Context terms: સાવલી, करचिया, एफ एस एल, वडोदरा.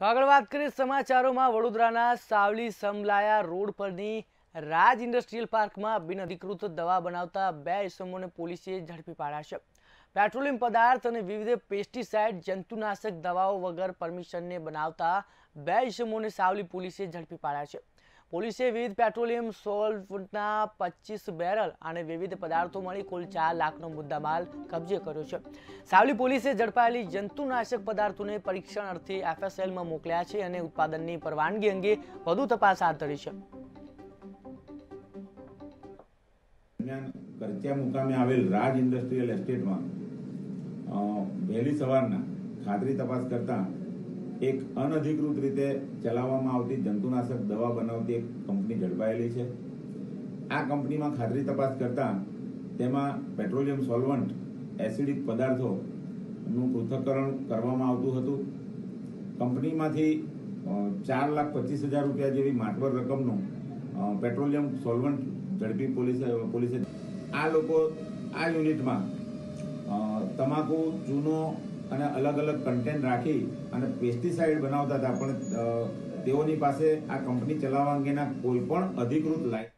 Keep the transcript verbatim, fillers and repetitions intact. तो आगळ वात करीए समाचारोमां वडोदराना सावली समलाया रोड परनी राज इंडस्ट्रीयल पार्क में बिन अधिकृत दवा बनावता बे इसमोने पोलीसे झड़पी पाड्या छे। पेट्रोलियम पदार्थ और विविध पेस्टिसाइड जंतुनाशक दवाओ वगर परमिशनने बनावता बे इसमोने सावली पोलीसे झड़पी पाड्या छे। पोलीसे विविध पेट्रोलियम सोल्वना पच्चीस बेरल और विविध पदार्थों मळी कुल चार लाखनो मुद्दामाल कब्जे कर्यो छे। सावली पोलीसे झड़पायेली जंतुनाशक पदार्थोने परीक्षण अर्थे एफ एस एल में मोकल्या छे अने उत्पादननी परवानगी अंगे वधु तपास हाथ धरी छे। करचिया मुकामे आवेल राज इंडस्ट्रीयल एस्टेट में वहेली सवारना खातरी तपास करता एक अनधिकृत रीते चलाववामां आवती जंतुनाशक दवा बनावती एक कंपनी झड़पायेली छे। आ कंपनी में खातरी तपास करता तेमां पेट्रोलियम सोलवंट एसिडिक पदार्थोनुं पृथक्करण करवामां आवतुं हतुं। कंपनीमांथी चार लाख पच्चीस हज़ार रुपया जेवी मातवर रकमनुं पेट्रोलियम सोलवंट झड़पी पोलीसे पोलीसे आ लोको आ युनिटमां तमाकू जूनो અને अलग अलग कंटेन राखी અને पेस्टिसाइड बनावता था, पण तेओनी पासे आ कंपनी चलाववा अंगेना कोई पण अधिकृत लाइ